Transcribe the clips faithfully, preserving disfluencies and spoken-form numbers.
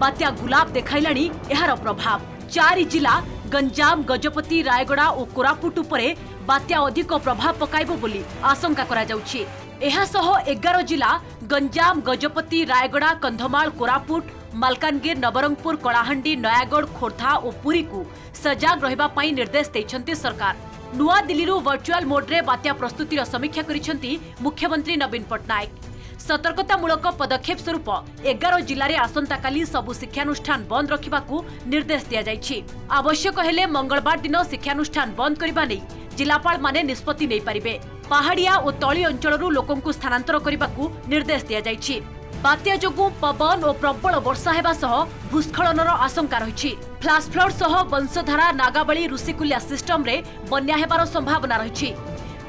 बात्या गुलाब देखाइलाणी एहार प्रभाव। चारि जिला गंजाम, गजपति, रायगड़ा और कोरापुट उपरे बात्या अधिक प्रभाव पकाइबो बोली आशंका करा जाउछि। एहा सह एगार जिला गंजाम, गजपति, रायगड़ा, कंधमाल, कोरापुट, मलकानगिर, नवरंगपुर, कलाहांडी, नयागढ़, खोर्धा और पुरी को सजग रहिबा पई निर्देश दैछन्ति सरकार। नुआ दिल्लीरू वर्चुअल मोड्रे बात्या प्रस्तुतिर समीक्षा करिछन्ति मुख्यमंत्री नवीन पटनायक। सतर्कतामूलक पदक्षेप स्वरूप एगार जिले आसंताकाली सबु शिक्षानुष्ठान बंद रखा निर्देश दिया जायछि। आवश्यक हेले मंगलवार दिन शिक्षानुष्ठान बंद करने नहीं जिलापाल माने निष्पत्ति नहीं पारिबे। पहाड़िया और तली अंचलरू लोकंकु स्थानांतर करने निर्देश दिया जायछि। बात्या जोगु पवन और प्रबल वर्षा हेबा सह भूस्खलनर आशंका रही। फ्लैश फ्लड सह बंशधारा, नागाबली, ऋषिकूलिया सिस्टम रे बन्या हेबार संभावना रही।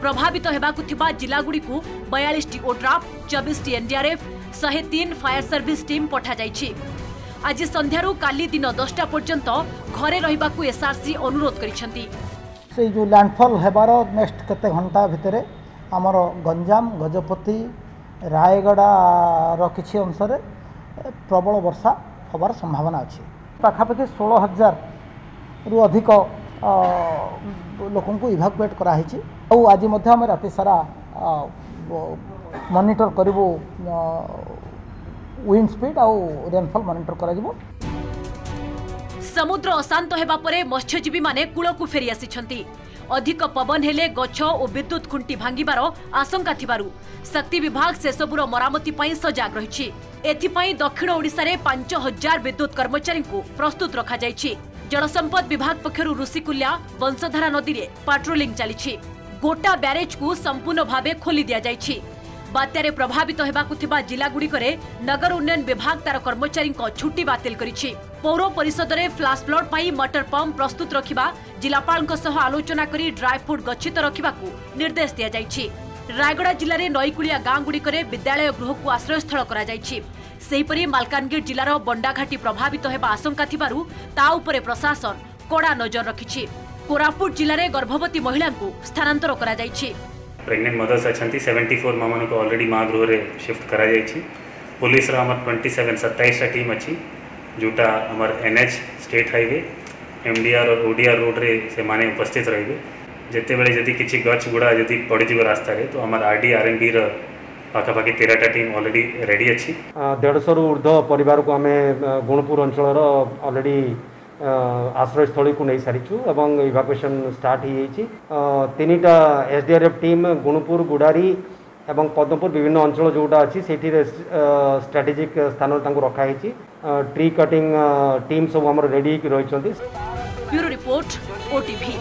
प्रभावित होगाकू जिलागुड़ी को बयालीस टी ओड्राफ, चौबीस टी एनडीआरएफ, शहे तीन फायर सर्विस टीम पठा जाइछि। आज संध्यारू काली दिन दसटा पर्यंत घरे रहिबाकू एसआरसी अनुरोध करिसेंती। से जो लैंडफॉल हेबार नेक्स्ट केते घंटा भितरे आमर गंजाम, गजपति, रायगड़ा रो किछि अंश रे प्रबल वर्षा होबार संभावना अछि। पाखापाखि सोलह हजार रु अधिक लोकंकू इभाकुएट करा हिछि। और आज मध्य राति सारा मॉनिटर करिबो विंड स्पीड और रेनफॉल मॉनिटर करा जिवो। समुद्र अशांत हेबा परे मत्स्यजीवी माने कूळकु फेरी आसिछन्ति। अधिक पवन हेले गछ और विद्युत खुंटी भांगिबार आशंका थिबारु शक्ति विभाग सेसबुर मरामती पई सजग रहिछि। एथिपई दक्षिण ओडिसा रे पांच हजार विद्युत कर्मचारी को प्रस्तुत रखा जाइछि। जलसंपद विभाग पक्षरु ऋषिकूलिया, बंशधारा नदी रे पेट्रोलिंग चली। गोटा ब्यारेज को संपूर्ण भावे खोली दिया जायछि। बात्यारे प्रभावित होगाकू जिलागुड़िक नगर उन्नयन विभाग तार कर्मचारी छुट्टी बातिल करिछि। पौर परिषद में फ्लैश फ्लड पाई मटर पंप प्रस्तुत रखा जिलापाल आलोचना करी ड्राई फ्रूट गच्छित रखा निर्देश दिया जायछि। रायगड़ा जिले में नईकूलिया गाँव गुड़िक विद्यालय गृह को आश्रयस्थल कर सेहिपरि मलकानगिर जिलार बंडाघाटी प्रभावित होगा आशंका थिबारु ता उपरे प्रशासन कड़ा नजर रखिछि। कोरापुट जिले में गर्भवती महिला को स्थानांतर करा जाइछि। प्रेग्नेंट मदर्स अछंती चौहत्तर माँ मान ऑलरेडी माँ गृह रे शिफ्ट करा जाइछि। पुलिस रा हमर सत्ताईस सत्ताईस टीम अछि जोटा हमर एनएच, स्टेट हाईवे, एमडीआर और ओडीआर रोड रे से माने उपस्थित रहबे। जते बेले यदि किछि गछ गुड़ा यदि पड़ीजी रास्ता रे तो हमर आरडी आरएनबी रा पाखापाखि तेरहटा टीम ऑलरेडी रेडी अच्छी। देशश रु ऊर्ध परिवार को आमे गुणपुर अंचल ऑलरेडी आश्रयस्थल को नहीं सारीचु एवं इवाकुएसन स्टार्ट हो जाइए। तीनटा एसडीआरएफ टीम गुणपुर, गुडारी एवं पद्मपुर विभिन्न अंचल जोटा अच्छी से स्ट्राटेजिक स्थान रखाई। ट्री कटिंग टीम सब आम रेडी रही।